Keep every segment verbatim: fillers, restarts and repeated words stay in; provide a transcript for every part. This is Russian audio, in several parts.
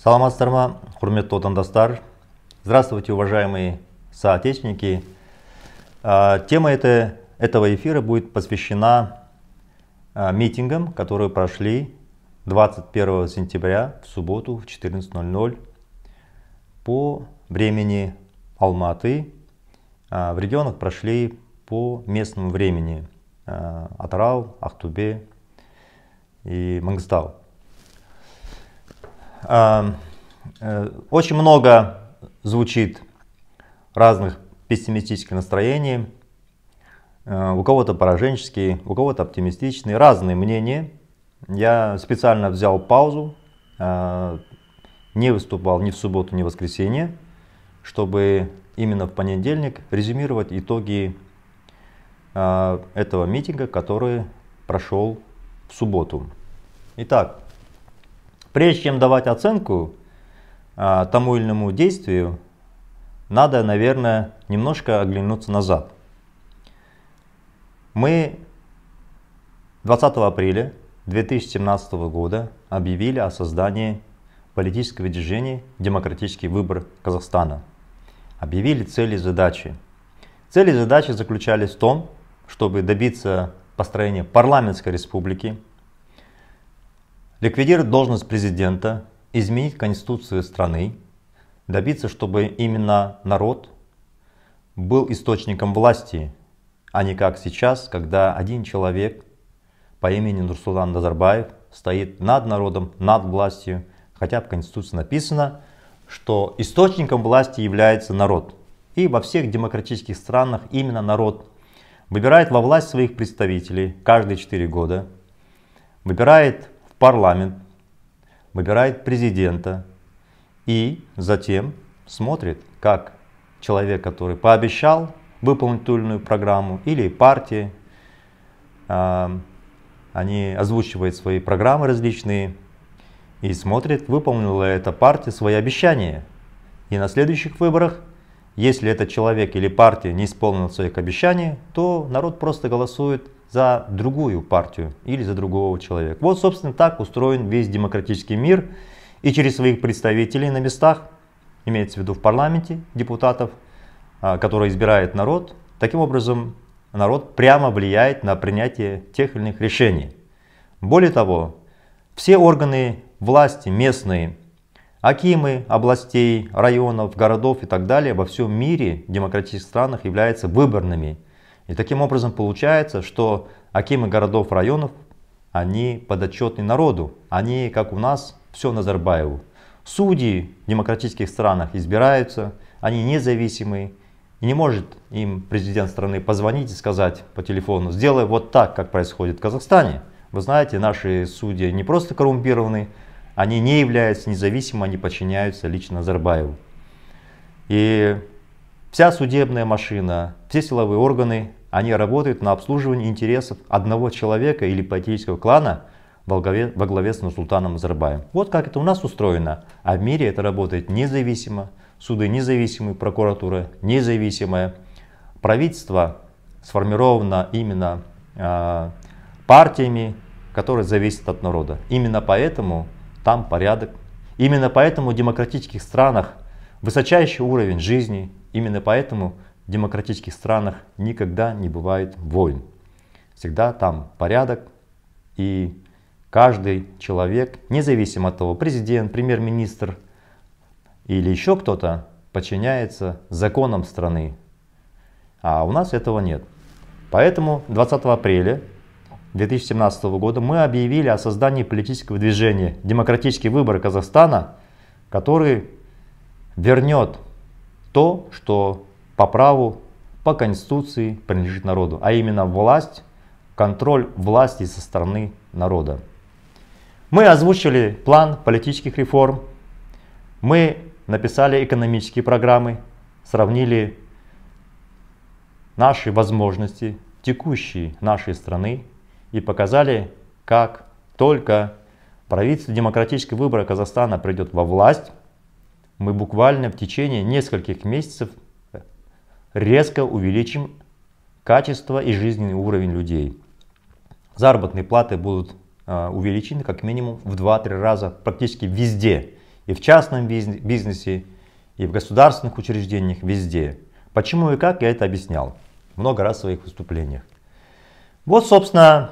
Саламатсыздар ма, құрметті отандастар. Здравствуйте, уважаемые соотечественники. Тема это, этого эфира будет посвящена митингам, которые прошли двадцать первого сентября в субботу в четырнадцать ноль ноль по времени Алматы. В регионах прошли по местному времени Атырау, Актобе и Мангыстау. Очень много звучит разных пессимистических настроений, у кого-то пораженческие, у кого-то оптимистичные, разные мнения. Я специально взял паузу, не выступал ни в субботу, ни в воскресенье, чтобы именно в понедельник резюмировать итоги этого митинга, который прошел в субботу. Итак. Прежде чем давать оценку а, тому или иному действию, надо, наверное, немножко оглянуться назад. Мы двадцатого апреля две тысячи семнадцатого года объявили о создании политического движения «Демократический выбор Казахстана». Объявили цели и задачи. Цели и задачи заключались в том, чтобы добиться построения парламентской республики, ликвидировать должность президента, изменить конституцию страны, добиться, чтобы именно народ был источником власти, а не как сейчас, когда один человек по имени Нурсултан Назарбаев стоит над народом, над властью, хотя в Конституции написано, что источником власти является народ. И во всех демократических странах именно народ выбирает во власть своих представителей каждые четыре года, выбирает парламент, выбирает президента и затем смотрит, как человек, который пообещал выполнить ту или иную программу, или партии, э, они озвучивают свои программы различные и смотрят, выполнила эта партия свои обещания. И на следующих выборах, если этот человек или партия не исполнила своих обещаний, то народ просто голосует за другую партию или за другого человека. Вот, собственно, так устроен весь демократический мир. И через своих представителей на местах, имеется в виду в парламенте, депутатов, которые избирает народ, таким образом народ прямо влияет на принятие тех или иных решений. Более того, все органы власти местные, акимы областей, районов, городов и так далее во всем мире, в демократических странах являются выборными. И таким образом получается, что акимы городов, районов, они подотчетны народу, они, как у нас, все Назарбаеву. Судьи в демократических странах избираются, они независимые, и не может им президент страны позвонить и сказать по телефону: сделай вот так, как происходит в Казахстане. Вы знаете, наши судьи не просто коррумпированы, они не являются независимыми, они подчиняются лично Назарбаеву. И вся судебная машина, все силовые органы, они работают на обслуживание интересов одного человека или политического клана во главе, во главе с Нурсултаном Назарбаевым. Вот как это у нас устроено. А в мире это работает независимо. Суды независимые, прокуратура независимая. Правительство сформировано именно э, партиями, которые зависят от народа. Именно поэтому там порядок. Именно поэтому в демократических странах высочайший уровень жизни. Именно поэтому в демократических странах никогда не бывает войн. Всегда там порядок, и каждый человек, независимо от того, президент, премьер-министр или еще кто-то, подчиняется законам страны. А у нас этого нет. Поэтому двадцатого апреля две тысячи семнадцатого года мы объявили о создании политического движения «Демократический выбор Казахстана», который вернет то, что по праву, по Конституции принадлежит народу, а именно власть, контроль власти со стороны народа. Мы озвучили план политических реформ, мы написали экономические программы, сравнили наши возможности, текущие нашей страны, и показали, как только правительство демократического выбора Казахстана придет во власть, мы буквально в течение нескольких месяцев резко увеличим качество и жизненный уровень людей. Заработные платы будут увеличены как минимум в два-три раза практически везде. и в частном бизнесе, и в государственных учреждениях, везде. Почему и как, я это объяснял много раз в своих выступлениях. Вот, собственно,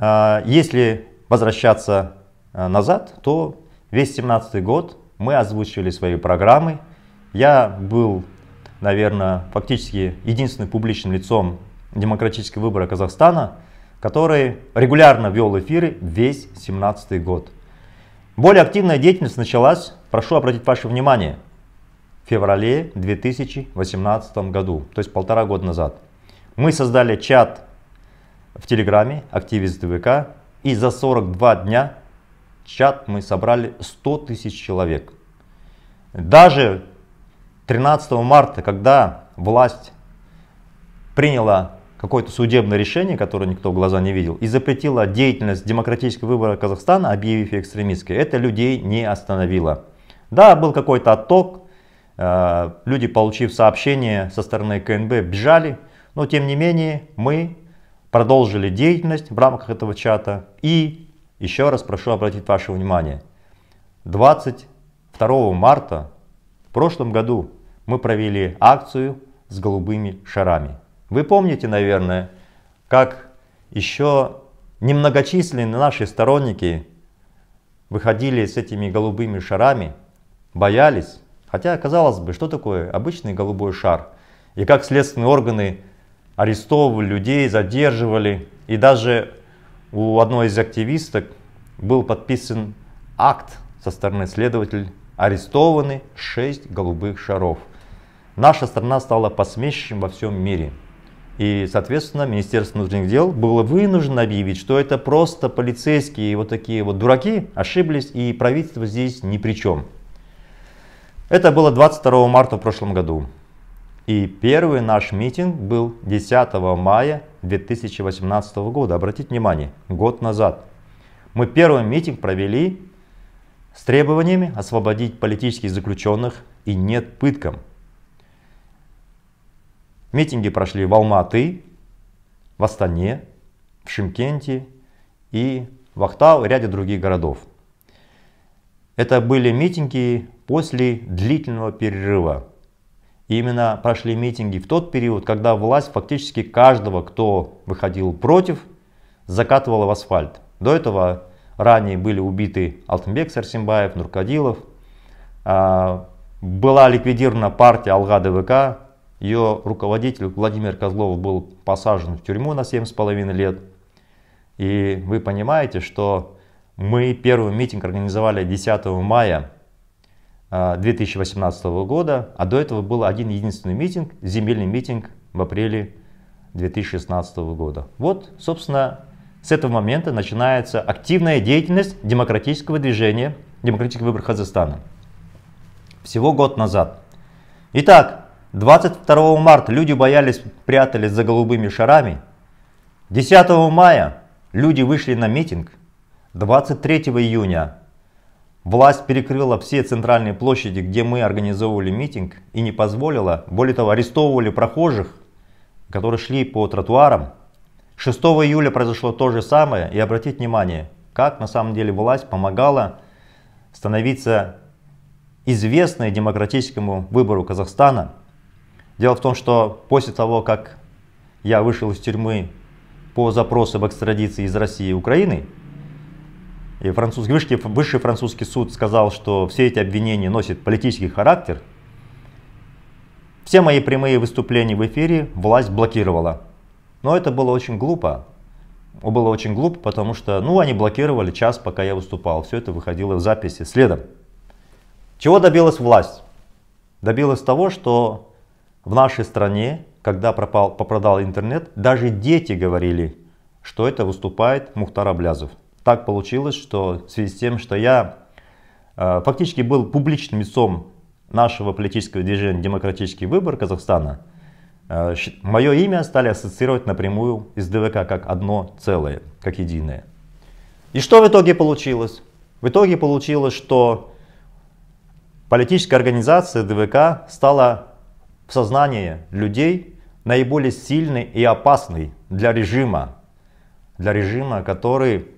если возвращаться назад, то весь семнадцатый год мы озвучивали свои программы. Я был, наверное, фактически единственным публичным лицом демократического выбора Казахстана, который регулярно вел эфиры весь семнадцатый год. Более активная деятельность началась, прошу обратить ваше внимание, в феврале две тысячи восемнадцатом году, то есть полтора года назад. Мы создали чат в Телеграме «Активисты ВК», и за сорок два дня чат мы собрали сто тысяч человек. Даже тринадцатого марта, когда власть приняла какое-то судебное решение, которое никто в глаза не видел, и запретила деятельность демократического выбора Казахстана, объявив ее экстремистской, это людей не остановило. Да, был какой-то отток, люди, получив сообщение со стороны КНБ, бежали, но тем не менее мы продолжили деятельность в рамках этого чата. И еще раз прошу обратить ваше внимание, двадцать второго марта в прошлом году мы провели акцию с голубыми шарами. Вы помните, наверное, как еще немногочисленные наши сторонники выходили с этими голубыми шарами, боялись. Хотя, казалось бы, что такое обычный голубой шар? И как следственные органы арестовывали людей, задерживали. И даже у одной из активисток был подписан акт со стороны следователя. Арестованы шесть голубых шаров. Наша страна стала посмешищем во всем мире. И, соответственно, Министерство внутренних дел было вынуждено объявить, что это просто полицейские вот такие вот дураки ошиблись, и правительство здесь ни при чем. Это было двадцать второго марта в прошлом году. И первый наш митинг был десятого мая две тысячи восемнадцатого года. Обратите внимание, год назад. Мы первый митинг провели с требованиями освободить политических заключенных и нет пыткам. Митинги прошли в Алматы, в Астане, в Шымкенте и в Актау и ряде других городов. Это были митинги после длительного перерыва. И именно прошли митинги в тот период, когда власть фактически каждого, кто выходил против, закатывала в асфальт. До этого ранее были убиты Алтынбек Сарсимбаев, Нуркадилов. Была ликвидирована партия Алга ДВК. Ее руководитель Владимир Козлов был посажен в тюрьму на семь с половиной лет. И вы понимаете, что мы первый митинг организовали десятого мая две тысячи восемнадцатого года, а до этого был один единственный митинг, земельный митинг в апреле две тысячи шестнадцатого года. Вот, собственно, с этого момента начинается активная деятельность демократического движения, демократический выбор Казахстана. Всего год назад. Итак, двадцать второго марта люди боялись, прятались за голубыми шарами. десятого мая люди вышли на митинг. двадцать третьего июня власть перекрыла все центральные площади, где мы организовывали митинг, и не позволила. Более того, арестовывали прохожих, которые шли по тротуарам. шестого июля произошло то же самое. И обратите внимание, как на самом деле власть помогала становиться известной демократическому выбору Казахстана. Дело в том, что после того, как я вышел из тюрьмы по запросу об экстрадиции из России и Украины, и французский, высший, высший французский суд сказал, что все эти обвинения носят политический характер, все мои прямые выступления в эфире власть блокировала. Но это было очень глупо. Было очень глупо, потому что, ну, они блокировали час, пока я выступал. Все это выходило в записи следом. Чего добилась власть? Добилась того, что в нашей стране, когда пропал, попадал интернет, даже дети говорили, что это выступает Мухтар Аблязов. Так получилось, что в связи с тем, что я э, фактически был публичным лицом нашего политического движения «Демократический выбор Казахстана», э, мое имя стали ассоциировать напрямую с ДВК как одно целое, как единое. И что в итоге получилось? В итоге получилось, что политическая организация ДВК стала в сознании людей наиболее сильный и опасный для режима, для режима, который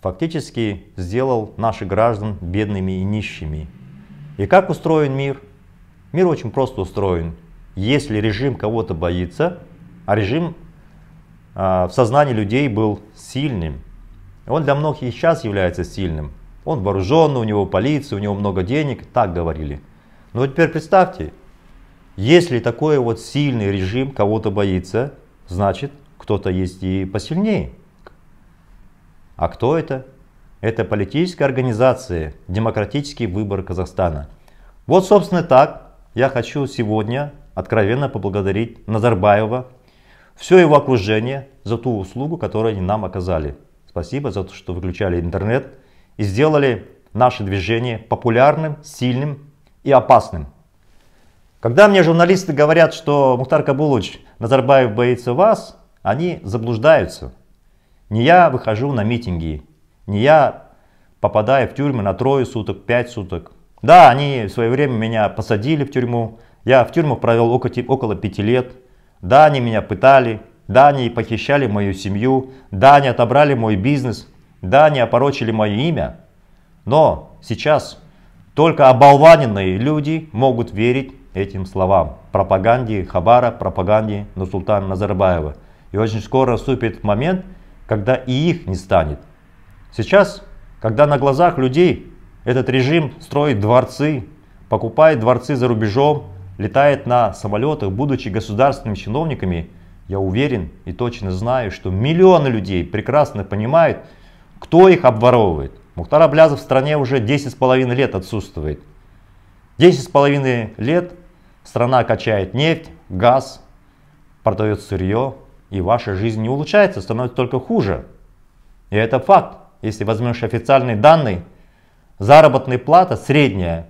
фактически сделал наших граждан бедными и нищими. И как устроен мир? Мир очень просто устроен. Если режим кого-то боится, а режим а, в сознании людей был сильным, он для многих и сейчас является сильным. Он вооружен, у него полиция, у него много денег, так говорили. Но вот теперь представьте, если такой вот сильный режим кого-то боится, значит кто-то есть и посильнее. А кто это? Это политическая организация «Демократический выбор Казахстана». Вот, собственно, так я хочу сегодня откровенно поблагодарить Назарбаева, все его окружение за ту услугу, которую они нам оказали. Спасибо за то, что выключали интернет и сделали наше движение популярным, сильным и опасным. Когда мне журналисты говорят, что Мухтар Кабулович, Назарбаев боится вас, они заблуждаются. Не я выхожу на митинги, не я попадаю в тюрьмы на трое суток, пять суток. Да, они в свое время меня посадили в тюрьму. Я в тюрьму провел около пяти лет. Да, они меня пытали. Да, они похищали мою семью. Да, они отобрали мой бизнес. Да, они опорочили мое имя. Но сейчас только оболваненные люди могут верить этим словам. Пропаганде Хабара, пропаганде Нурсултана Назарбаева. И очень скоро наступит момент, когда и их не станет. Сейчас, когда на глазах людей этот режим строит дворцы, покупает дворцы за рубежом, летает на самолетах, будучи государственными чиновниками, я уверен и точно знаю, что миллионы людей прекрасно понимают, кто их обворовывает. Мухтар Аблязов в стране уже десять с половиной лет отсутствует. десять с половиной лет страна качает нефть, газ, продает сырье, и ваша жизнь не улучшается, становится только хуже. И это факт. Если возьмешь официальные данные, заработная плата средняя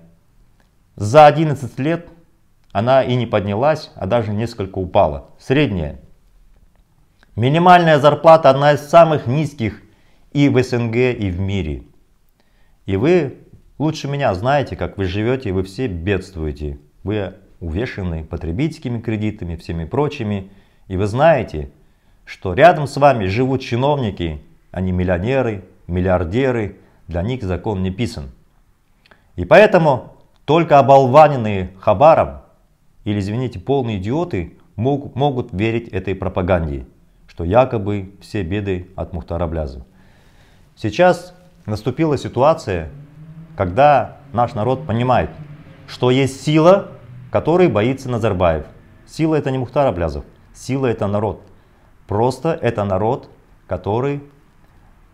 за одиннадцать лет она и не поднялась, а даже несколько упала. Средняя. Минимальная зарплата одна из самых низких и в СНГ, и в мире. И вы лучше меня знаете, как вы живете, вы все бедствуете. Вы увешаны потребительскими кредитами, всеми прочими. И вы знаете, что рядом с вами живут чиновники, они миллионеры, миллиардеры. Для них закон не писан. И поэтому только оболваненные Хабаром, или, извините, полные идиоты, мог, могут верить этой пропаганде, что якобы все беды от Мухтара Аблязова. Сейчас наступила ситуация, когда наш народ понимает, что есть сила, которой боится Назарбаев. Сила это не Мухтар Аблязов, сила это народ. Просто это народ, который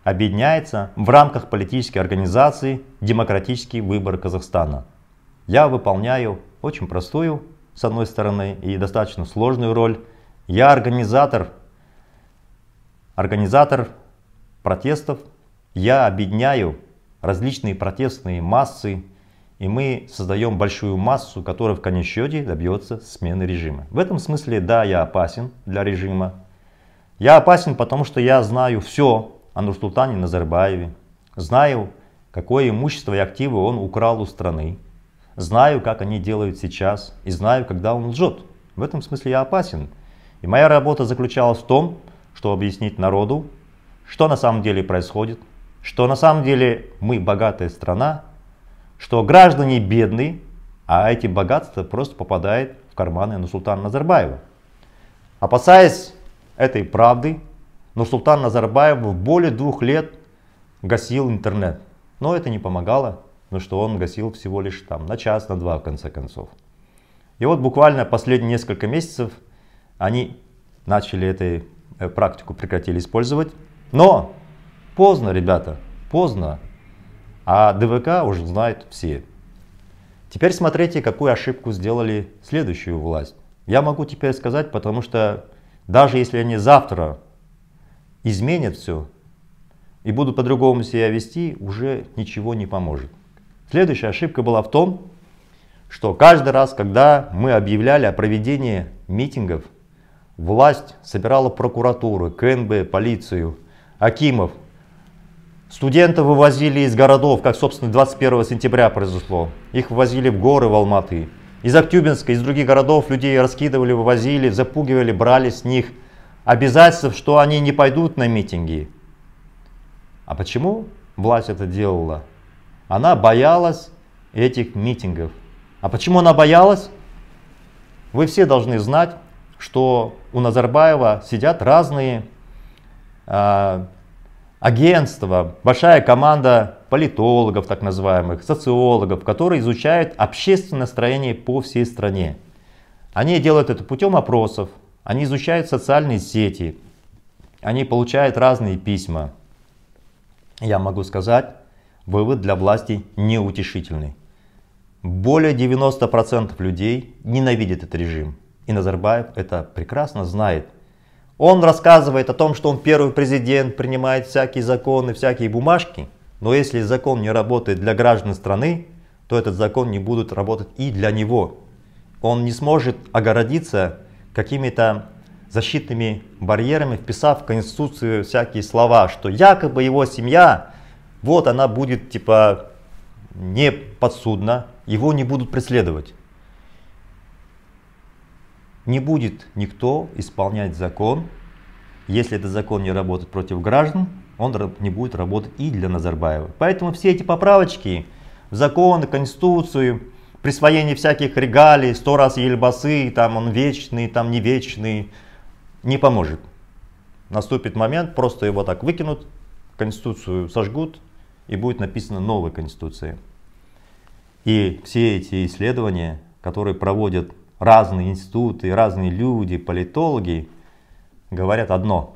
объединяется в рамках политической организации «Демократический выбор Казахстана». Я выполняю очень простую, с одной стороны, и достаточно сложную роль. Я организатор, организатор протестов. Я объединяю различные протестные массы, и мы создаем большую массу, которая в конечном счете добьется смены режима. В этом смысле, да, я опасен для режима. Я опасен, потому что я знаю все о Нурсултане Назарбаеве, знаю, какое имущество и активы он украл у страны, знаю, как они делают сейчас, и знаю, когда он лжет. В этом смысле я опасен. И моя работа заключалась в том, что объяснить народу, что на самом деле происходит, что на самом деле мы богатая страна, что граждане бедны, а эти богатства просто попадают в карманы Нурсултана Назарбаева. Опасаясь этой правды, Нурсултан Назарбаев в более двух лет гасил интернет. Но это не помогало, потому что он гасил всего лишь там на час, на два в конце концов. И вот буквально последние несколько месяцев они начали эту практику, прекратили использовать. Но поздно, ребята, поздно. А ДВК уже знают все. Теперь смотрите, какую ошибку сделали следующую власть. Я могу теперь сказать, потому что даже если они завтра изменят все и будут по-другому себя вести, уже ничего не поможет. Следующая ошибка была в том, что каждый раз, когда мы объявляли о проведении митингов, власть собирала прокуратуру, КНБ, полицию, акимов. Студентов вывозили из городов, как, собственно, двадцать первого сентября произошло. Их вывозили в горы, в Алматы. Из Актюбинска, из других городов людей раскидывали, вывозили, запугивали, брали с них обязательств, что они не пойдут на митинги. А почему власть это делала? Она боялась этих митингов. А почему она боялась? Вы все должны знать, что у Назарбаева сидят разные э, агентства, большая команда политологов, так называемых, социологов, которые изучают общественное настроение по всей стране. Они делают это путем опросов, они изучают социальные сети, они получают разные письма. Я могу сказать, вывод для власти неутешительный. Более девяноста процентов людей ненавидят этот режим. И Назарбаев это прекрасно знает. Он рассказывает о том, что он первый президент, принимает всякие законы, всякие бумажки. Но если закон не работает для граждан страны, то этот закон не будет работать и для него. Он не сможет огородиться какими-то защитными барьерами, вписав в Конституцию всякие слова, что якобы его семья, вот она будет типа не подсудна, его не будут преследовать. Не будет никто исполнять закон, если этот закон не работает против граждан, он не будет работать и для Назарбаева. Поэтому все эти поправочки в закон, конституцию, присвоение всяких регалий, сто раз ельбасы, там он вечный, там не вечный, не поможет. Наступит момент, просто его так выкинут, конституцию сожгут и будет написано новая конституция. И все эти исследования, которые проводят разные институты, разные люди, политологи, говорят одно.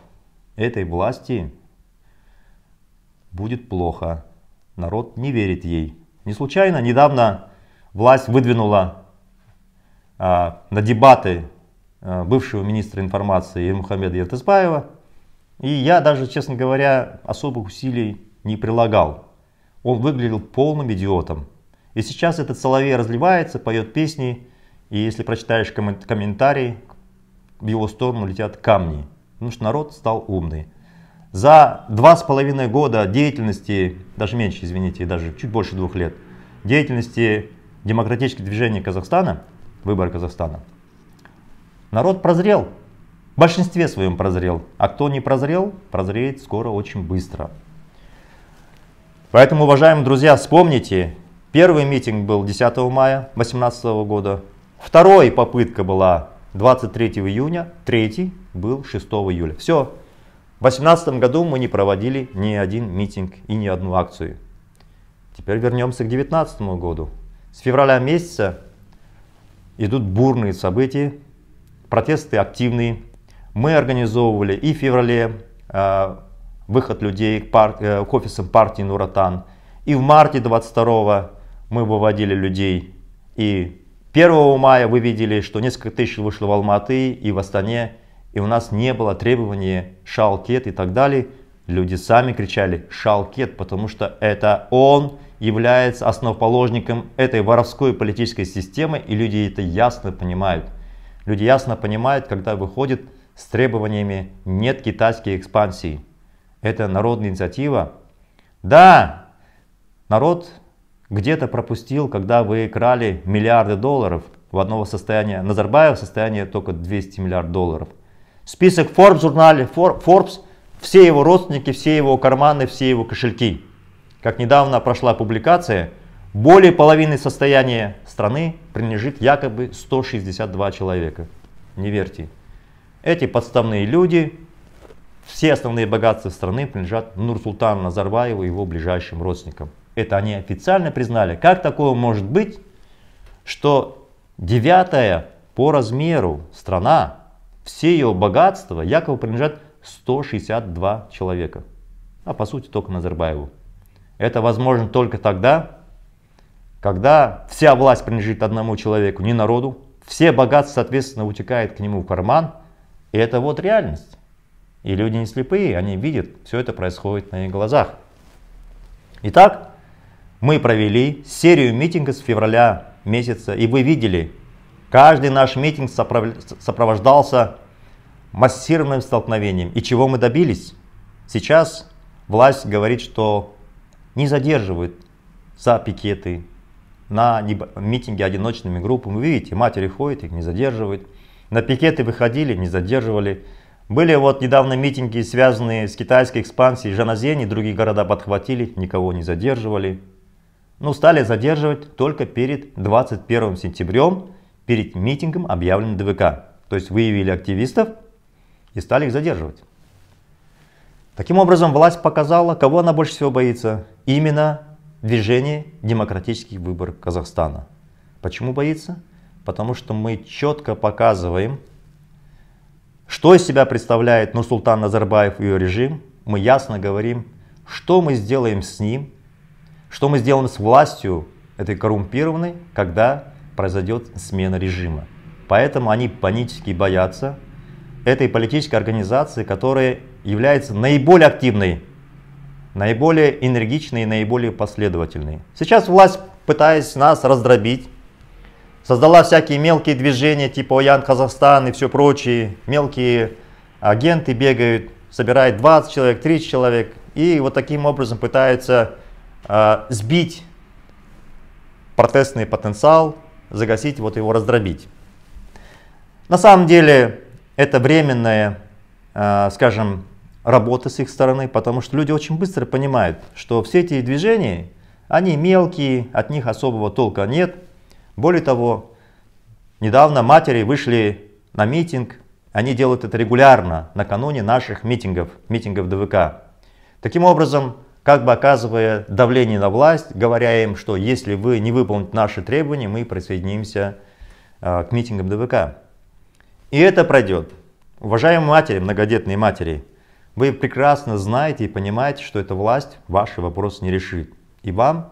Этой власти будет плохо. Народ не верит ей. Не случайно недавно власть выдвинула а, на дебаты а, бывшего министра информации Ермухамета Ертысбаева. И я даже, честно говоря, особых усилий не прилагал. Он выглядел полным идиотом. И сейчас этот соловей разливается, поет песни. И если прочитаешь комментарий, в его сторону летят камни. Потому что народ стал умный. За два с половиной года деятельности, даже меньше, извините, даже чуть больше двух лет, деятельности демократического движения Казахстана, выбора Казахстана, народ прозрел. В большинстве своем прозрел. А кто не прозрел, прозреет скоро очень быстро. Поэтому, уважаемые друзья, вспомните, первый митинг был десятого мая две тысячи восемнадцатого года. Вторая попытка была двадцать третьего июня, третий был шестого июля. Все, в две тысячи восемнадцатом году мы не проводили ни один митинг и ни одну акцию. Теперь вернемся к две тысячи девятнадцатому году. С февраля месяца идут бурные события, протесты активные. Мы организовывали и в феврале э, выход людей к, пар, э, к офисам партии Нур-Отан. И в марте двадцать второго мы выводили людей и... первого мая вы видели, что несколько тысяч вышло в Алматы и в Астане, и у нас не было требования шалкет и так далее. Люди сами кричали шалкет, потому что это он является основоположником этой воровской политической системы, и люди это ясно понимают. Люди ясно понимают, когда выходят с требованиями «нет китайской экспансии». Это народная инициатива. Да, народ... где-то пропустил, когда вы крали миллиарды долларов в одного состояния. Назарбаев в состоянии только двести миллиардов долларов. Список Forbes журнале, Forbes, все его родственники, все его карманы, все его кошельки. Как недавно прошла публикация, более половины состояния страны принадлежит якобы сто шестьдесят два человека. Не верьте. Эти подставные люди, все основные богатства страны принадлежат Нурсултану Назарбаеву и его ближайшим родственникам. Это они официально признали. Как такое может быть, что девятая по размеру страна, все ее богатства якобы принадлежат сто шестьдесят два человека, а по сути только Назарбаеву. Это возможно только тогда, когда вся власть принадлежит одному человеку, не народу, все богатства, соответственно, утекают к нему в карман, и это вот реальность. И люди не слепые, они видят, все это происходит на их глазах. Итак, мы провели серию митингов с февраля месяца, и вы видели, каждый наш митинг сопровождался массированным столкновением. И чего мы добились? Сейчас власть говорит, что не задерживает за пикеты, на митинги одиночными группами. Вы видите, матери ходят, их не задерживают. На пикеты выходили, не задерживали. Были вот недавно митинги, связанные с китайской экспансией. Жанаозен и другие города подхватили, никого не задерживали. Но стали задерживать только перед двадцать первым сентябрем, перед митингом, объявленным ДВК. То есть выявили активистов и стали их задерживать. Таким образом, власть показала, кого она больше всего боится. Именно движение «Демократический выбор Казахстана». Почему боится? Потому что мы четко показываем, что из себя представляет Нурсултан Назарбаев и ее режим. Мы ясно говорим, что мы сделаем с ним, что мы сделаем с властью этой коррумпированной, когда произойдет смена режима. Поэтому они панически боятся этой политической организации, которая является наиболее активной, наиболее энергичной и наиболее последовательной. Сейчас власть, пытаясь нас раздробить, создала всякие мелкие движения типа «Оян Казахстан» и все прочие. Мелкие агенты бегают, собирают двадцать человек, тридцать человек. И вот таким образом пытаются э, сбить протестный потенциал, загасить, вот его раздробить. На самом деле это временная, э, скажем, работа с их стороны, потому что люди очень быстро понимают, что все эти движения, они мелкие, от них особого толка нет. Более того, недавно матери вышли на митинг, они делают это регулярно, накануне наших митингов, митингов ДВК. Таким образом, как бы оказывая давление на власть, говоря им, что если вы не выполните наши требования, мы присоединимся э, к митингам ДВК. И это пройдет. Уважаемые матери, многодетные матери, вы прекрасно знаете и понимаете, что эта власть ваши вопросы не решит. И вам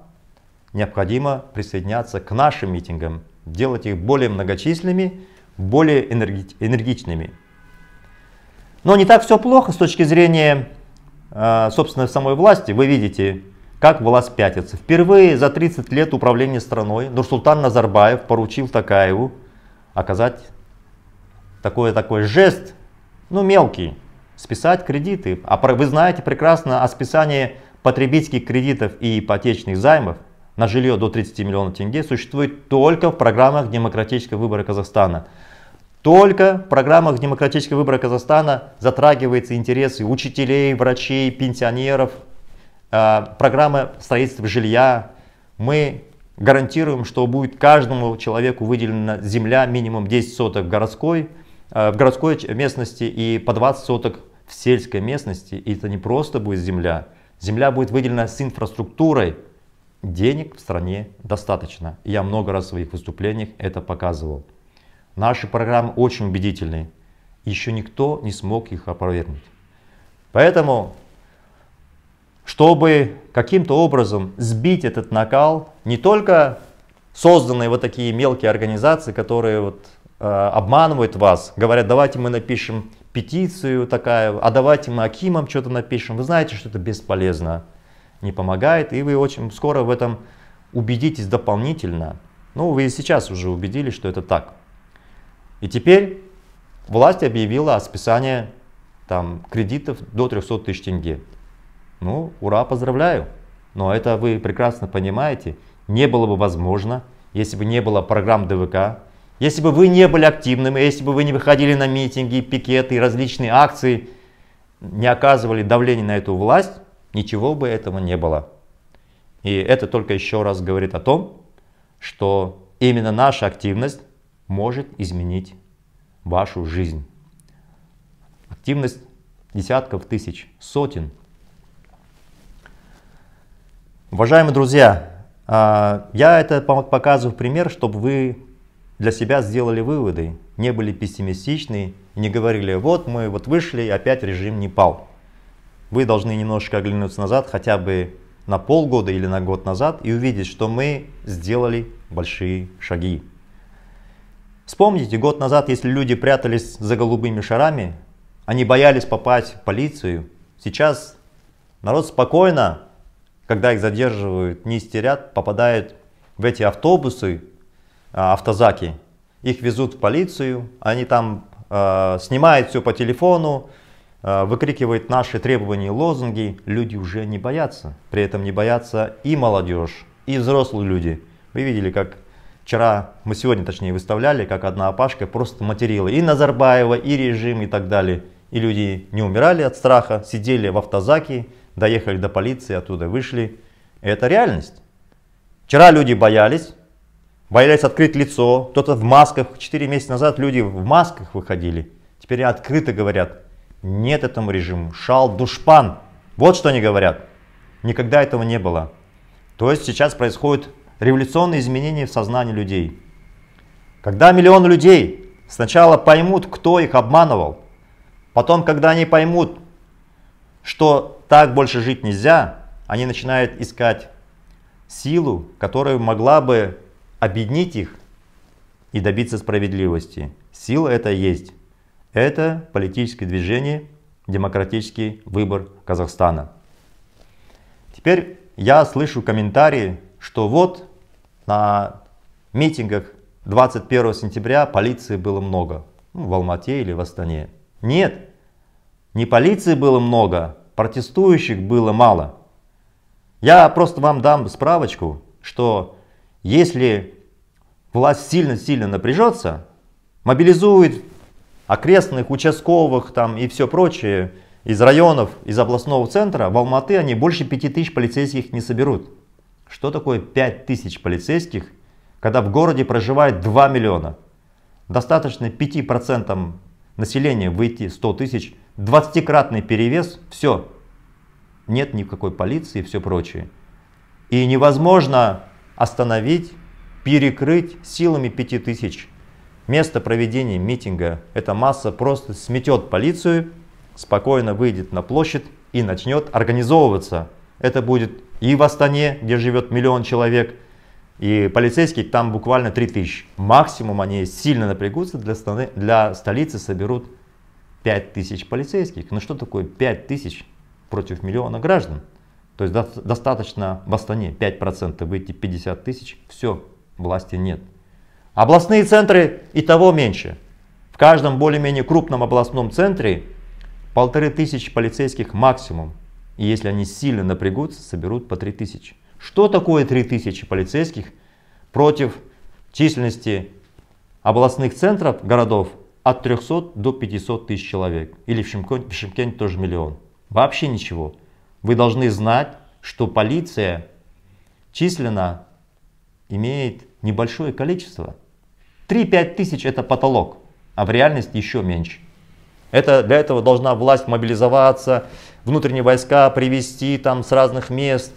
необходимо присоединяться к нашим митингам, делать их более многочисленными, более энергичными. Но не так все плохо с точки зрения, собственно, самой власти. Вы видите, как власть пятится. Впервые за тридцать лет управления страной Нурсултан Назарбаев поручил Токаеву оказать такой-такой жест, ну мелкий, списать кредиты. А вы знаете прекрасно о списании потребительских кредитов и ипотечных займов на жилье до тридцати миллионов тенге существует только в программах демократического выбора Казахстана. Только в программах демократического выбора Казахстана затрагиваются интересы учителей, врачей, пенсионеров, программа строительства жилья. Мы гарантируем, что будет каждому человеку выделена земля минимум десять соток в городской, в городской местности и по двадцать соток в сельской местности. И это не просто будет земля. Земля будет выделена с инфраструктурой. Денег в стране достаточно. Я много раз в своих выступлениях это показывал. Наши программы очень убедительные. Еще никто не смог их опровергнуть. Поэтому, чтобы каким-то образом сбить этот накал, не только созданные вот такие мелкие организации, которые вот, э, обманывают вас, говорят, давайте мы напишем петицию такая, а давайте мы акимам что-то напишем. Вы знаете, что это бесполезно. Не помогает, и вы очень скоро в этом убедитесь дополнительно. Ну, вы и сейчас уже убедились, что это так. И теперь власть объявила о списании там, кредитов до трёхсот тысяч тенге. Ну, ура, поздравляю. Но это вы прекрасно понимаете, не было бы возможно, если бы не было программ ДВК, если бы вы не были активными, если бы вы не выходили на митинги, пикеты, различные акции, не оказывали давления на эту власть, ничего бы этого не было. И это только еще раз говорит о том, что именно наша активность может изменить вашу жизнь. Активность десятков тысяч, сотен. Уважаемые друзья, я это показываю пример, чтобы вы для себя сделали выводы, не были пессимистичны, не говорили, вот мы вот вышли и опять режим не пал. Вы должны немножко оглянуться назад, хотя бы на полгода или на год назад, и увидеть, что мы сделали большие шаги. Вспомните, год назад, если люди прятались за голубыми шарами, они боялись попасть в полицию. Сейчас народ спокойно, когда их задерживают, не истерят, попадают в эти автобусы, автозаки. Их везут в полицию, они там э, снимают все по телефону, выкрикивает наши требования и лозунги, люди уже не боятся. При этом не боятся и молодежь, и взрослые люди. Вы видели, как вчера, мы сегодня точнее выставляли, как одна опашка просто материла и Назарбаева, и режим, и так далее. И люди не умирали от страха, сидели в автозаке, доехали до полиции, оттуда вышли. Это реальность. Вчера люди боялись, боялись открыть лицо. Кто-то в масках, четыре месяца назад люди в масках выходили. Теперь открыто говорят, нет этому режиму, шал душпан. Вот что они говорят. Никогда этого не было. То есть сейчас происходят революционные изменения в сознании людей. Когда миллионы людей сначала поймут, кто их обманывал, потом, когда они поймут, что так больше жить нельзя, они начинают искать силу, которая могла бы объединить их и добиться справедливости. Сила это и есть. Это политическое движение «Демократический выбор Казахстана». Теперь я слышу комментарии, что вот на митингах двадцать первого сентября полиции было много, ну, в Алмате или в Астане. Нет, не полиции было много, протестующих было мало. Я просто вам дам справочку, что если власть сильно-сильно напряжется, мобилизует окрестных, участковых там и все прочее из районов, из областного центра, в Алматы они больше пяти тысяч полицейских не соберут. Что такое пять тысяч полицейских, когда в городе проживает два миллиона? Достаточно пяти процентам населения выйти сто тысяч, двадцатикратный перевес, все. Нет никакой полиции и все прочее. И невозможно остановить, перекрыть силами пяти тысяч. Место проведения митинга, эта масса просто сметет полицию, спокойно выйдет на площадь и начнет организовываться. Это будет и в Астане, где живет миллион человек, и полицейских там буквально три тысячи. Максимум они сильно напрягутся, для, страны, для столицы соберут пять тысяч полицейских. Ну что такое пять тысяч против миллиона граждан? То есть до, достаточно в Астане пять процентов выйти, пятьдесят тысяч, все, власти нет. Областные центры и того меньше. В каждом более-менее крупном областном центре полторы тысячи полицейских максимум. И если они сильно напрягутся, соберут по три тысячи. Что такое три тысячи полицейских против численности областных центров, городов от трёхсот до пятисот тысяч человек? Или в Шымкенте, в Шымкенте тоже миллион. Вообще ничего. Вы должны знать, что полиция численно имеет небольшое количество. три-пять тысяч это потолок, а в реальности еще меньше. Это, для этого должна власть мобилизоваться, внутренние войска привести там с разных мест,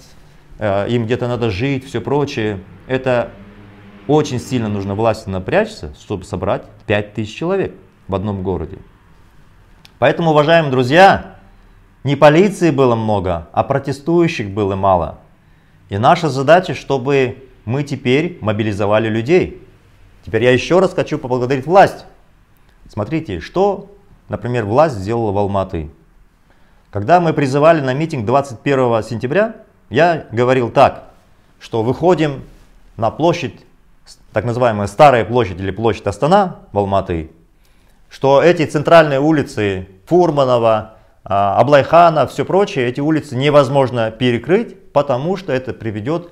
э, им где-то надо жить, все прочее. Это очень сильно нужно власти напрячься, чтобы собрать пять тысяч человек в одном городе. Поэтому, уважаемые друзья, не полиции было много, а протестующих было мало. И наша задача, чтобы мы теперь мобилизовали людей. Теперь я еще раз хочу поблагодарить власть. Смотрите, что, например, власть сделала в Алматы. Когда мы призывали на митинг двадцать первого сентября, я говорил так, что выходим на площадь, так называемая Старая площадь или площадь Астана в Алматы, что эти центральные улицы Фурманова, Аблайхана, все прочее, эти улицы невозможно перекрыть, потому что это приведет к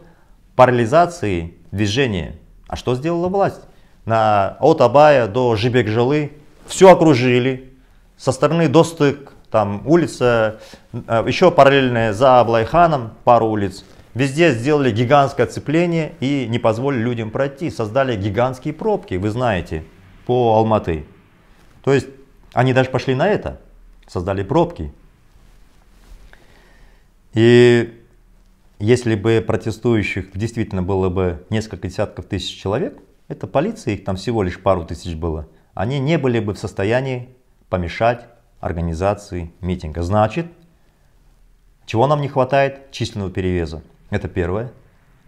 парализации движения. А что сделала власть? На, от Абая до Жибекжалы все окружили, со стороны Достык, там улица, еще параллельная за Аблайханом, пару улиц. Везде сделали гигантское оцепление и не позволили людям пройти. Создали гигантские пробки, вы знаете, по Алматы. То есть они даже пошли на это, создали пробки. И если бы протестующих действительно было бы несколько десятков тысяч человек, это полиция, их там всего лишь пару тысяч было, они не были бы в состоянии помешать организации митинга. Значит, чего нам не хватает? Численного перевеса. Это первое.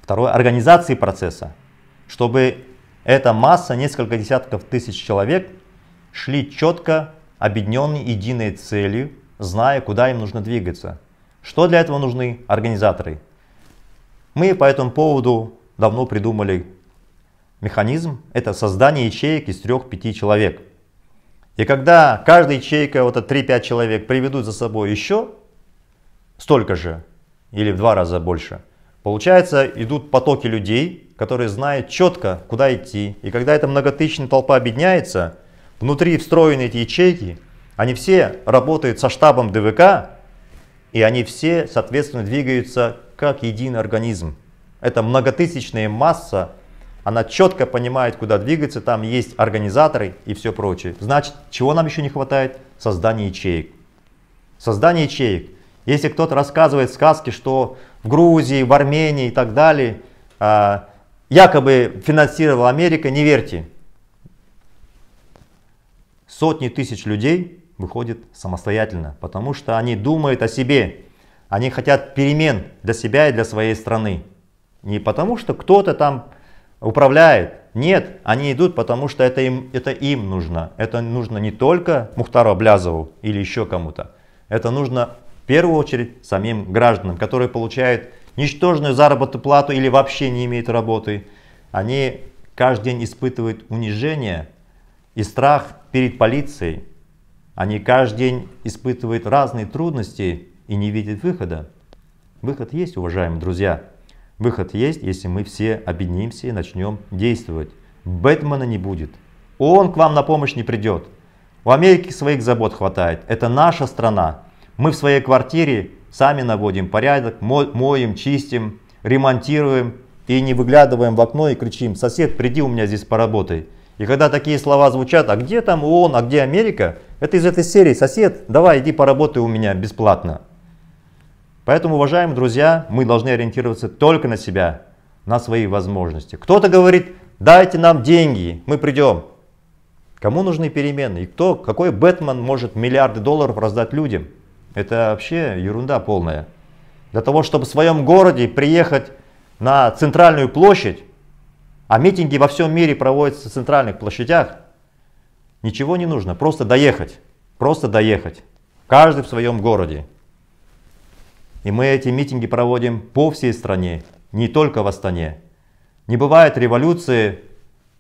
Второе, организации процесса. Чтобы эта масса, несколько десятков тысяч человек, шли четко, объединенные единой целью, зная, куда им нужно двигаться. Что для этого нужны организаторы? Мы по этому поводу давно придумали механизм. Это создание ячеек из трёх-пяти человек. И когда каждая ячейка, вот три-пять человек, приведут за собой еще столько же или в два раза больше, получается, идут потоки людей, которые знают четко, куда идти. И когда эта многотысячная толпа объединяется, внутри встроены эти ячейки, Они все работают со штабом ДВК, и они все, соответственно, двигаются как единый организм. Это многотысячная масса, она четко понимает, куда двигаться, там есть организаторы и все прочее. Значит, чего нам еще не хватает? Создание ячеек. Создание ячеек. Если кто-то рассказывает сказки, что в Грузии, в Армении и так далее якобы финансировала Америка, не верьте. Сотни тысяч людей выходят самостоятельно, потому что они думают о себе. Они хотят перемен для себя и для своей страны. Не потому что кто-то там управляет. Нет, они идут, потому что это им, это им нужно. Это нужно не только Мухтару Аблязову или еще кому-то. Это нужно в первую очередь самим гражданам, которые получают ничтожную заработную плату или вообще не имеют работы. Они каждый день испытывают унижение и страх перед полицией. Они каждый день испытывают разные трудности и не видят выхода. Выход есть, уважаемые друзья. Выход есть, если мы все объединимся и начнем действовать. Бэтмена не будет. Он к вам на помощь не придет. У Америки своих забот хватает. Это наша страна. Мы в своей квартире сами наводим порядок, мо моем, чистим, ремонтируем и не выглядываем в окно и кричим: «Сосед, приди у меня здесь поработай». И когда такие слова звучат, а где там ООН, а где Америка, это из этой серии: «Сосед, давай иди поработай у меня бесплатно». Поэтому, уважаемые друзья, мы должны ориентироваться только на себя, на свои возможности. Кто-то говорит: дайте нам деньги, мы придем. Кому нужны перемены? И кто, какой Бэтмен может миллиарды долларов раздать людям? Это вообще ерунда полная. Для того, чтобы в своем городе приехать на центральную площадь, а митинги во всем мире проводятся в центральных площадях, ничего не нужно, просто доехать. Просто доехать. Каждый в своем городе. И мы эти митинги проводим по всей стране, не только в Астане. Не бывает революции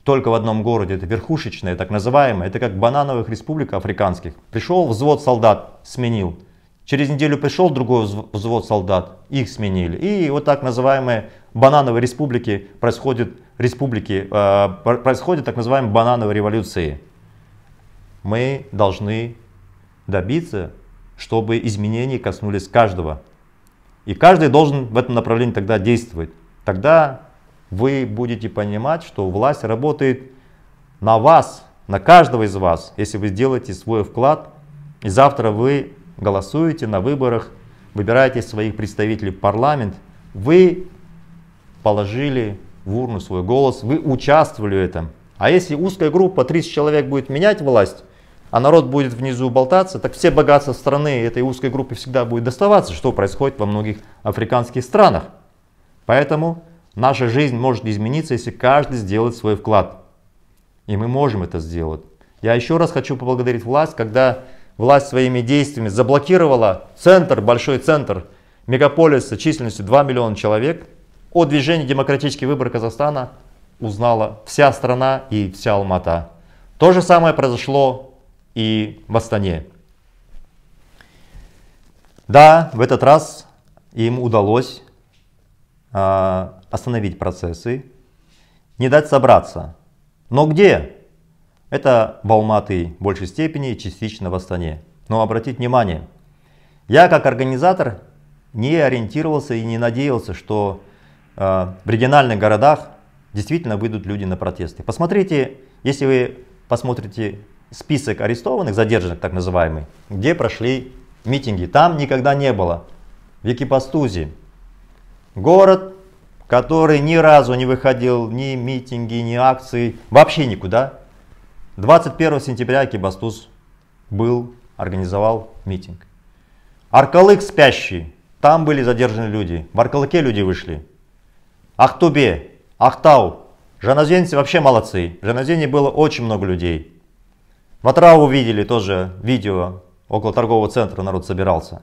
только в одном городе, это верхушечная, так называемая. Это как банановых республик африканских. Пришел взвод солдат, сменил. Через неделю пришел другой взвод солдат, их сменили. И вот так называемые банановые республики происходят, республики, э, происходят так называемые банановые революции. Мы должны добиться, чтобы изменения коснулись каждого. И каждый должен в этом направлении тогда действовать. Тогда вы будете понимать, что власть работает на вас, на каждого из вас, если вы сделаете свой вклад. И завтра вы голосуете на выборах, выбираете своих представителей в парламент. Вы положили в урну свой голос, вы участвовали в этом. А если узкая группа, тридцать человек будет менять власть, а народ будет внизу болтаться, так все богатства страны этой узкой группы всегда будет доставаться, что происходит во многих африканских странах. Поэтому наша жизнь может измениться, если каждый сделает свой вклад. И мы можем это сделать. Я еще раз хочу поблагодарить власть, когда власть своими действиями заблокировала центр, большой центр мегаполиса численностью два миллиона человек. О движении «Демократический выбор Казахстана» узнала вся страна и вся Алматы. То же самое произошло и в Астане. Да, в этот раз им удалось э, остановить процессы, не дать собраться. Но где? Это в Алматы в большей степени, частично в Астане. Но обратите внимание, я как организатор не ориентировался и не надеялся, что э, в региональных городах действительно выйдут люди на протесты. Посмотрите, если вы посмотрите список арестованных, задержанных так называемый, где прошли митинги. Там никогда не было. В Екибастузе. Город, который ни разу не выходил ни митинги, ни акции, вообще никуда. двадцать первого сентября Екибастуз был, организовал митинг. Аркалык спящий, там были задержаны люди. В Аркалыке люди вышли. Актобе, Актау, жанаозенцы вообще молодцы. В Жанаозене было очень много людей. В Атырау видели тоже видео, около торгового центра народ собирался.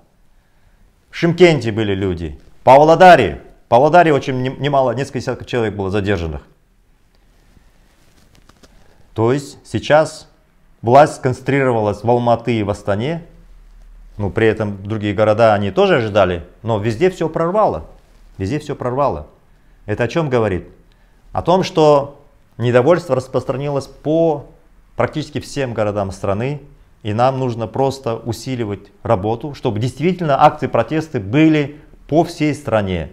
В Шымкенте были люди. В Павлодаре, в Павлодаре очень немало, несколько десятков человек было задержанных. То есть сейчас власть сконцентрировалась в Алматы и в Астане. Ну, при этом другие города они тоже ожидали, но везде все прорвало. Везде все прорвало. Это о чем говорит? О том, что недовольство распространилось по практически всем городам страны, И нам нужно просто усиливать работу, чтобы действительно акции протеста были по всей стране.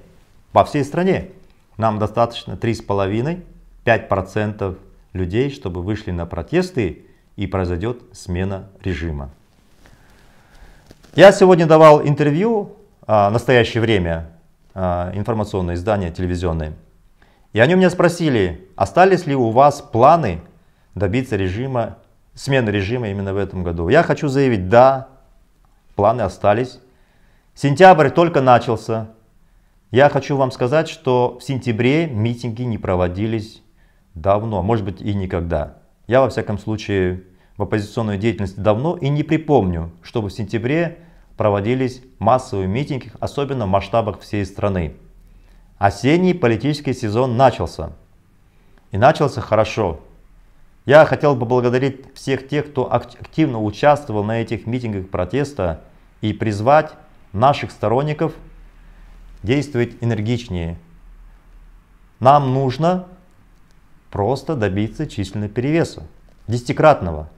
Во всей стране. Нам достаточно три с половиной — пять процентов людей, чтобы вышли на протесты, и произойдет смена режима. Я сегодня давал интервью а, «Настоящее время», а, информационное издание телевизионное. И они у меня спросили, остались ли у вас планы добиться режима, смены режима именно в этом году. Я хочу заявить, да, планы остались. Сентябрь только начался. Я хочу вам сказать, что в сентябре митинги не проводились давно, может быть и никогда. Я во всяком случае в оппозиционной деятельности давно и не припомню, чтобы в сентябре проводились массовые митинги, особенно в масштабах всей страны. Осенний политический сезон начался. И начался хорошо. Я хотел бы поблагодарить всех тех, кто активно участвовал на этих митингах протеста, и призвать наших сторонников действовать энергичнее. Нам нужно просто добиться численного перевеса, десятикратного.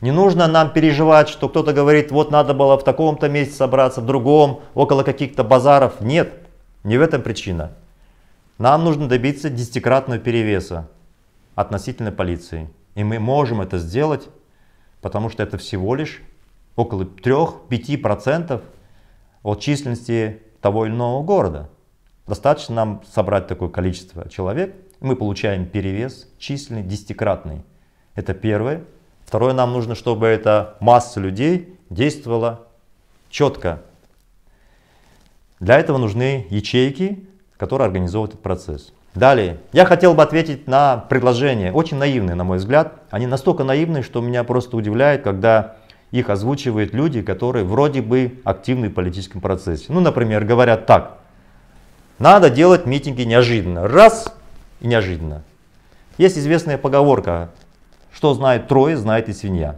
Не нужно нам переживать, что кто-то говорит, вот надо было в таком-то месте собраться, в другом, около каких-то базаров. Нет, не в этом причина. Нам нужно добиться десятикратного перевеса относительно полиции. И мы можем это сделать, потому что это всего лишь около трёх-пяти процентов от численности того или иного города. Достаточно нам собрать такое количество человек, и мы получаем перевес численный, десятикратный. Это первое. Второе, нам нужно, чтобы эта масса людей действовала четко. Для этого нужны ячейки, которые организовывают этот процесс. Далее, я хотел бы ответить на предложения, очень наивные, на мой взгляд. Они настолько наивные, что меня просто удивляет, когда их озвучивают люди, которые вроде бы активны в политическом процессе. Ну, например, говорят так: надо делать митинги неожиданно. Раз, и неожиданно. Есть известная поговорка, что знает трое, знает и свинья.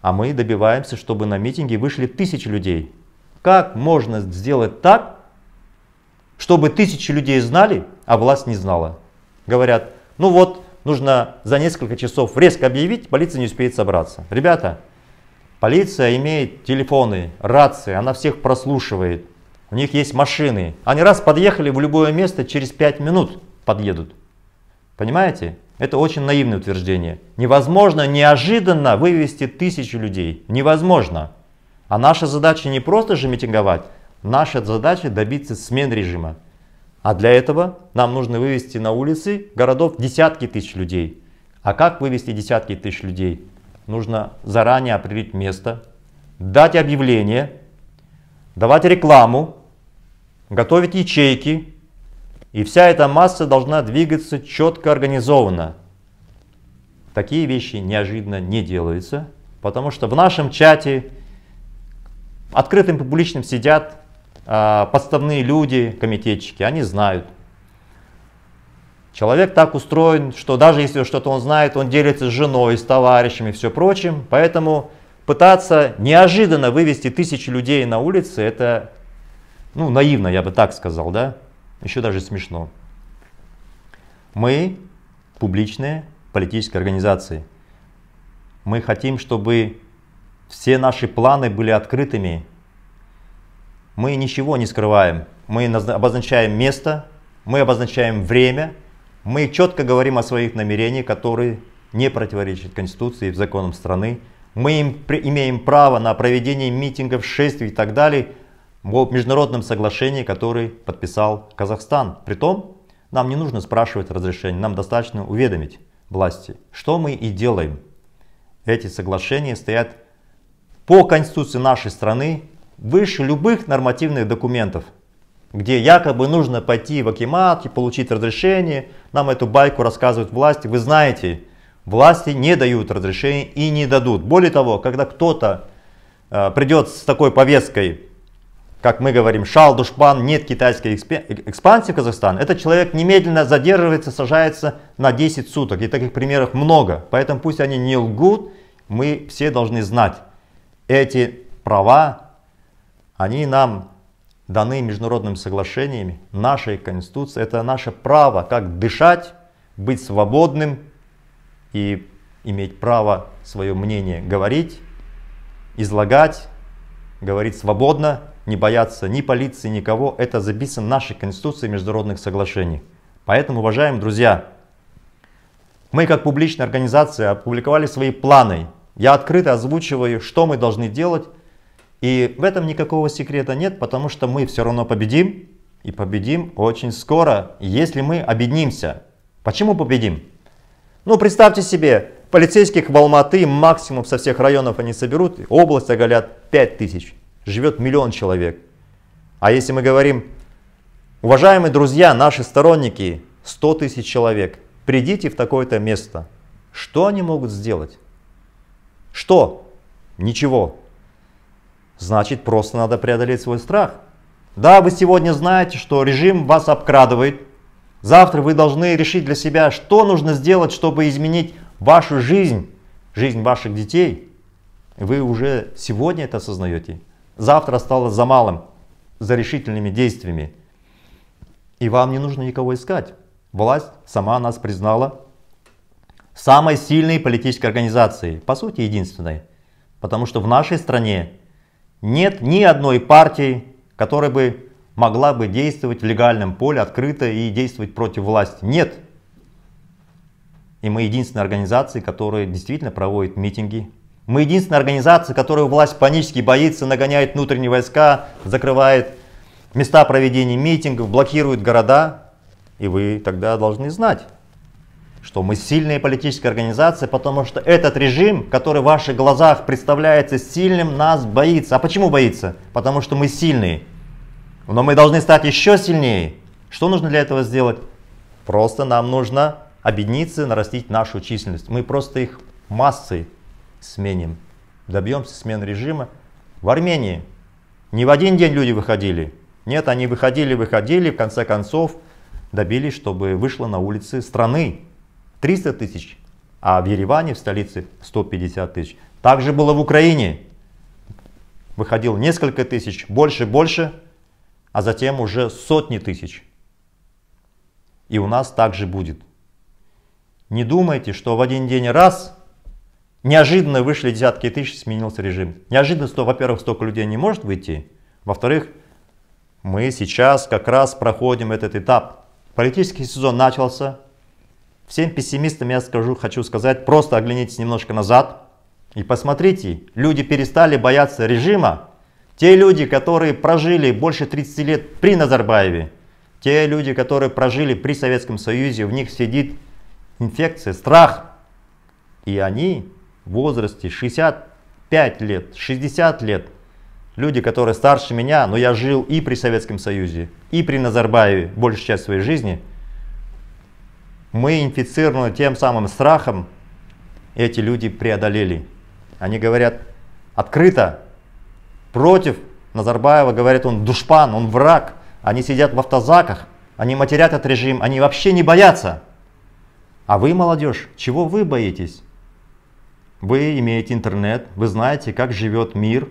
А мы добиваемся, чтобы на митинги вышли тысячи людей. Как можно сделать так, чтобы тысячи людей знали, а власть не знала? Говорят, ну вот, нужно за несколько часов резко объявить, полиция не успеет собраться. Ребята, полиция имеет телефоны, рации, она всех прослушивает. У них есть машины. Они раз подъехали в любое место, через пять минут подъедут. Понимаете? Это очень наивное утверждение. Невозможно неожиданно вывести тысячу людей. Невозможно. А наша задача не просто же митинговать. Наша задача добиться смены режима. А для этого нам нужно вывести на улицы городов десятки тысяч людей. А как вывести десятки тысяч людей? Нужно заранее определить место, дать объявление, давать рекламу, готовить ячейки. И вся эта масса должна двигаться четко, организованно. Такие вещи неожиданно не делаются, потому что в нашем чате открытым публичным сидят а, подставные люди, комитетчики, они знают. Человек так устроен, что даже если что-то он знает, он делится с женой, с товарищами и все прочим. Поэтому пытаться неожиданно вывести тысячи людей на улицы, это, ну, наивно, я бы так сказал, да? Еще даже смешно. Мы публичные политические организации. Мы хотим, чтобы все наши планы были открытыми. Мы ничего не скрываем. Мы обозначаем место, мы обозначаем время, мы четко говорим о своих намерениях, которые не противоречат Конституции и законам страны. Мы им, при, имеем право на проведение митингов, шествий и так далее в международном соглашении, который подписал Казахстан. Притом, нам не нужно спрашивать разрешение, нам достаточно уведомить власти, что мы и делаем. Эти соглашения стоят по Конституции нашей страны выше любых нормативных документов, где якобы нужно пойти в акимат и получить разрешение. Нам эту байку рассказывают власти. Вы знаете, власти не дают разрешения и не дадут. Более того, когда кто-то э, придет с такой повесткой, как мы говорим, шал душпан, нет китайской экспансии в Казахстан, этот человек немедленно задерживается, сажается на десять суток. И таких примеров много. Поэтому пусть они не лгут, мы все должны знать. Эти права, они нам даны международными соглашениями, нашей Конституции. Это наше право, как дышать, быть свободным и иметь право свое мнение говорить, излагать, говорить свободно, не бояться ни полиции, никого. Это записано в нашей Конституции и международных соглашениях. Поэтому, уважаемые друзья, мы как публичная организация опубликовали свои планы. Я открыто озвучиваю, что мы должны делать. И в этом никакого секрета нет, потому что мы все равно победим. И победим очень скоро, если мы объединимся. Почему победим? Ну, представьте себе, полицейских в Алматы максимум со всех районов они соберут, область оголят пять тысяч, живет миллион человек. А если мы говорим, уважаемые друзья, наши сторонники, сто тысяч человек, придите в такое-то место. Что они могут сделать? Что? Ничего. Значит, просто надо преодолеть свой страх. Да, вы сегодня знаете, что режим вас обкрадывает. Завтра вы должны решить для себя, что нужно сделать, чтобы изменить вашу жизнь, жизнь ваших детей. Вы уже сегодня это осознаете. Завтра осталось за малым, за решительными действиями. И вам не нужно никого искать. Власть сама нас признала самой сильной политической организацией, по сути единственной. Потому что в нашей стране нет ни одной партии, которая бы могла бы действовать в легальном поле, открыто и действовать против власти. Нет. И мы единственная организация, которая действительно проводит митинги. Мы единственная организация, которую власть панически боится, нагоняет внутренние войска, закрывает места проведения митингов, блокирует города. И вы тогда должны знать, что мы сильная политическая организация, потому что этот режим, который в ваших глазах представляется сильным, нас боится. А почему боится? Потому что мы сильные. Но мы должны стать еще сильнее. Что нужно для этого сделать? Просто нам нужно объединиться, нарастить нашу численность. Мы просто их массой сменим. Добьемся смены режима. В Армении не в один день люди выходили. Нет, они выходили, выходили, в конце концов добились, чтобы вышло на улицы страны триста тысяч, а в Ереване, в столице, сто пятьдесят тысяч. Также было в Украине. Выходило несколько тысяч, больше, больше, а затем уже сотни тысяч. И у нас также будет. Не думайте, что в один день раз неожиданно вышли десятки тысяч, сменился режим. Неожиданно, во-первых, столько людей не может выйти. Во-вторых, мы сейчас как раз проходим этот этап. Политический сезон начался. Всем пессимистам я скажу, хочу сказать, просто оглянитесь немножко назад и посмотрите, люди перестали бояться режима. Те люди, которые прожили больше тридцати лет при Назарбаеве, те люди, которые прожили при Советском Союзе, в них сидит инфекция, страх. И они в возрасте шестьдесят пять лет, шестьдесят лет, люди, которые старше меня, но я жил и при Советском Союзе, и при Назарбаеве большую часть своей жизни, мы инфицированы тем самым страхом, эти люди преодолели. Они говорят открыто, против Назарбаева, говорят, он душпан, он враг. Они сидят в автозаках, они матерят этот режим, они вообще не боятся. А вы, молодежь, чего вы боитесь? Вы имеете интернет, вы знаете, как живет мир.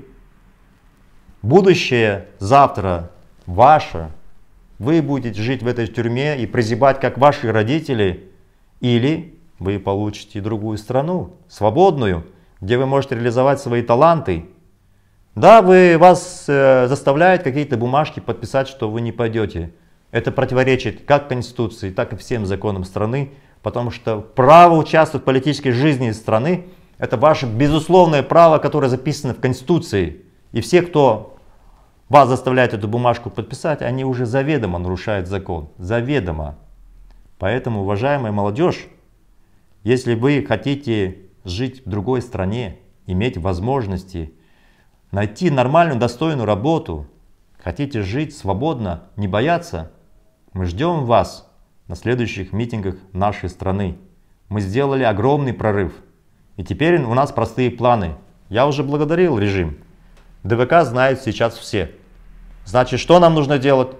Будущее завтра ваше. Вы будете жить в этой тюрьме и прозябать, как ваши родители, или вы получите другую страну, свободную, где вы можете реализовать свои таланты. Да, вы, вас э, заставляют какие-то бумажки подписать, что вы не пойдете. Это противоречит как Конституции, так и всем законам страны, потому что право участвовать в политической жизни страны – это ваше безусловное право, которое записано в Конституции. И все, кто вас заставляют эту бумажку подписать, они уже заведомо нарушают закон. Заведомо. Поэтому, уважаемая молодежь, если вы хотите жить в другой стране, иметь возможности, найти нормальную, достойную работу, хотите жить свободно, не бояться, мы ждем вас на следующих митингах нашей страны. Мы сделали огромный прорыв. И теперь у нас простые планы. Я уже благодарил режим. ДВК знают сейчас все. Значит, что нам нужно делать?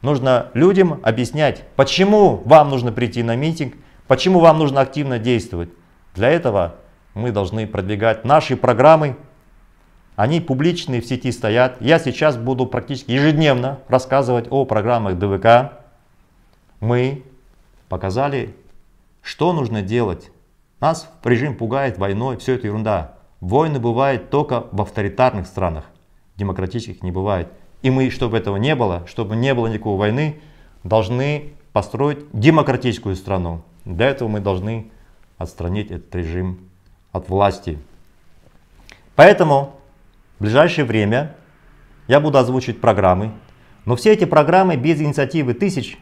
Нужно людям объяснять, почему вам нужно прийти на митинг, почему вам нужно активно действовать. Для этого мы должны продвигать наши программы. Они публичные, в сети стоят. Я сейчас буду практически ежедневно рассказывать о программах ДВК. Мы показали, что нужно делать Нас режим пугает войной, все это ерунда. Войны бывают только в авторитарных странах, демократических не бывает. И мы, чтобы этого не было, чтобы не было никакой войны, должны построить демократическую страну. Для этого мы должны отстранить этот режим от власти. Поэтому в ближайшее время я буду озвучивать программы, но все эти программы без инициативы тысяч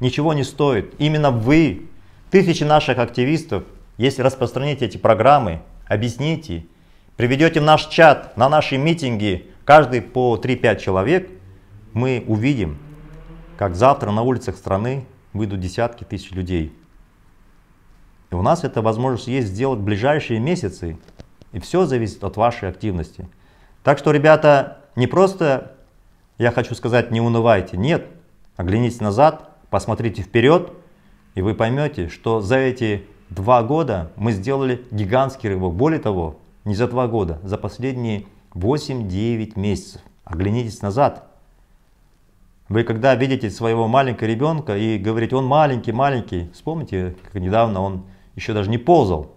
ничего не стоят. Именно вы, тысячи наших активистов, если распространите эти программы, объясните, приведете в наш чат, на наши митинги, каждый по три-пять человек, мы увидим, как завтра на улицах страны выйдут десятки тысяч людей. И у нас эта возможность есть сделать в ближайшие месяцы, и все зависит от вашей активности. Так что, ребята, не просто, я хочу сказать, не унывайте, нет, оглянитесь назад, посмотрите вперед, и вы поймете, что за эти два года мы сделали гигантский рывок. Более того, не за два года, за последние восемь-девять месяцев. Оглянитесь назад. Вы когда видите своего маленького ребенка и говорите, он маленький-маленький, вспомните, как недавно он еще даже не ползал.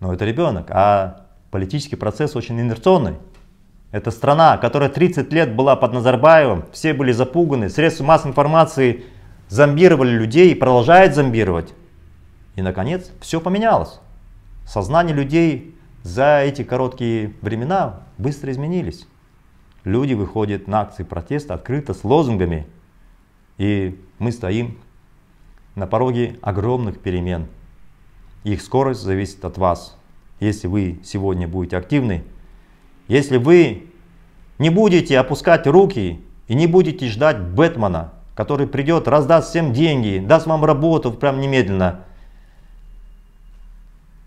Но это ребенок, а политический процесс очень инерционный. Это страна, которая тридцать лет была под Назарбаевым, все были запуганы, средства массовой информации зомбировали людей и продолжают зомбировать. И наконец все поменялось. Сознание людей за эти короткие времена быстро изменились. Люди выходят на акции протеста открыто с лозунгами. И мы стоим на пороге огромных перемен. Их скорость зависит от вас. Если вы сегодня будете активны, если вы не будете опускать руки и не будете ждать Бэтмена, который придет, раздаст всем деньги, даст вам работу прям немедленно,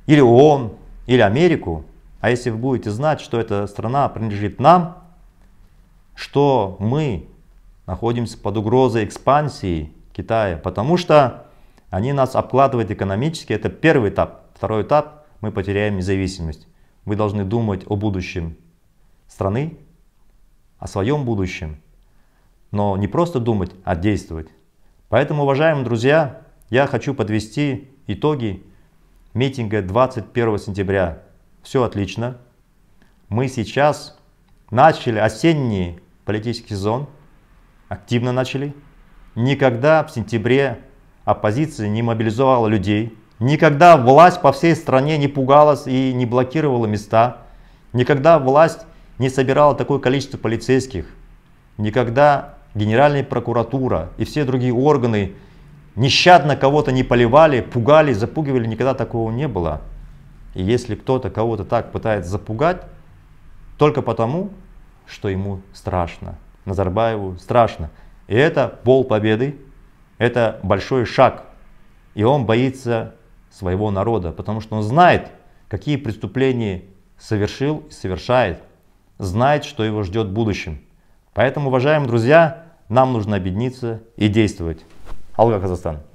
или ООН, или Америку, а если вы будете знать, что эта страна принадлежит нам, что мы находимся под угрозой экспансии Китая, потому что они нас обкладывают экономически, это первый этап. Второй этап, мы потеряем независимость. Вы должны думать о будущем страны, о своем будущем, но не просто думать, а действовать. Поэтому, уважаемые друзья, я хочу подвести итоги митинга двадцать первого сентября. Все отлично. Мы сейчас начали осенний политический сезон. Активно начали. Никогда в сентябре оппозиция не мобилизовала людей. Никогда власть по всей стране не пугалась и не блокировала места. Никогда власть не собирала такое количество полицейских. Никогда Генеральная прокуратура и все другие органы нещадно кого-то не поливали, пугали, запугивали, никогда такого не было. И если кто-то кого-то так пытается запугать, только потому, что ему страшно, Назарбаеву страшно. И это полпобеды, это большой шаг. И он боится своего народа, потому что он знает, какие преступления совершил и совершает, знает, что его ждет в будущем. Поэтому, уважаемые друзья, нам нужно объединиться и действовать. Алга, Казахстан.